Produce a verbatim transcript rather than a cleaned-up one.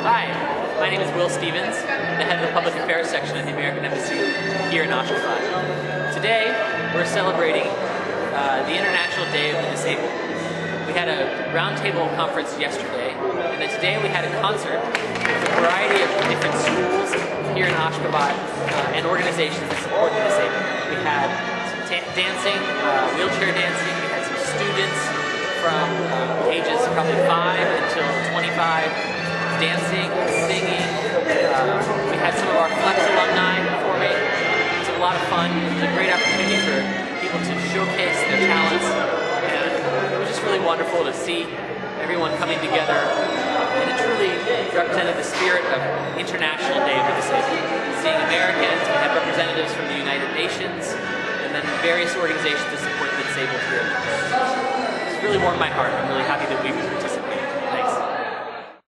Hi, my name is Will Stevens, the head of the Public Affairs section at the American Embassy here in Ashgabat. Today, we're celebrating uh, the International Day of the Disabled. We had a roundtable conference yesterday, and then today we had a concert with a variety of different schools here in Ashgabat uh, and organizations that support the disabled. We had some dancing, uh, wheelchair dancing, we had some students from uh, ages probably five until twenty-five. Dancing, singing, uh, we had some of our FLEX alumni performing. It was a lot of fun. It was a great opportunity for people to showcase their talents, and it was just really wonderful to see everyone coming together, and it truly represented the spirit of International Day of the Disabled. Seeing Americans, we had representatives from the United Nations, and then various organizations that support the disabled here. It's really warmed my heart. I'm really happy that we